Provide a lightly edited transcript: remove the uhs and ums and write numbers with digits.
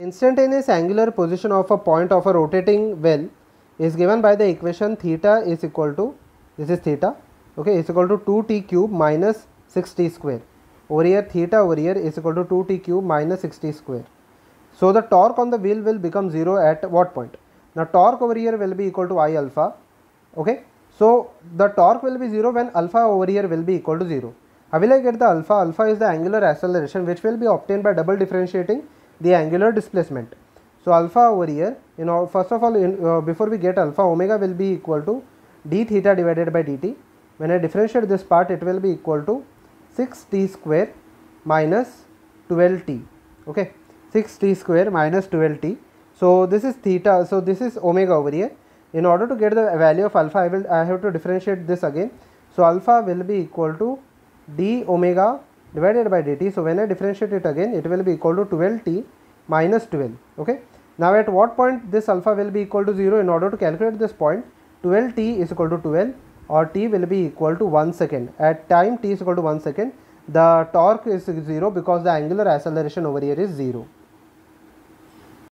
Instantaneous angular position of a point of a rotating well is given by the equation theta is equal to, this is theta, okay, is equal to 2t cube minus 6t square. Over here theta over here is equal to 2t cube minus 6t square. So the torque on the wheel will become 0 at what point? Now torque over here will be equal to I alpha, okay. So the torque will be 0 when alpha over here will be equal to 0. How will I get the alpha? Alpha is the angular acceleration which will be obtained by double differentiating the angular displacement. So alpha over here, you know, first of all before we get alpha, omega will be equal to d theta divided by dt. When I differentiate this part, it will be equal to 6t square minus 12t, okay, 6t square minus 12t. So this is theta, so this is omega over here. In order to get the value of alpha, I have to differentiate this again. So alpha will be equal to d omega divided by dt. So when I differentiate it again, it will be equal to 12t minus 12, okay. Now at what point this alpha will be equal to 0? In order to calculate this point, 12t is equal to 12, or t will be equal to 1 second. At time t is equal to 1 second, the torque is 0 because the angular acceleration over here is 0.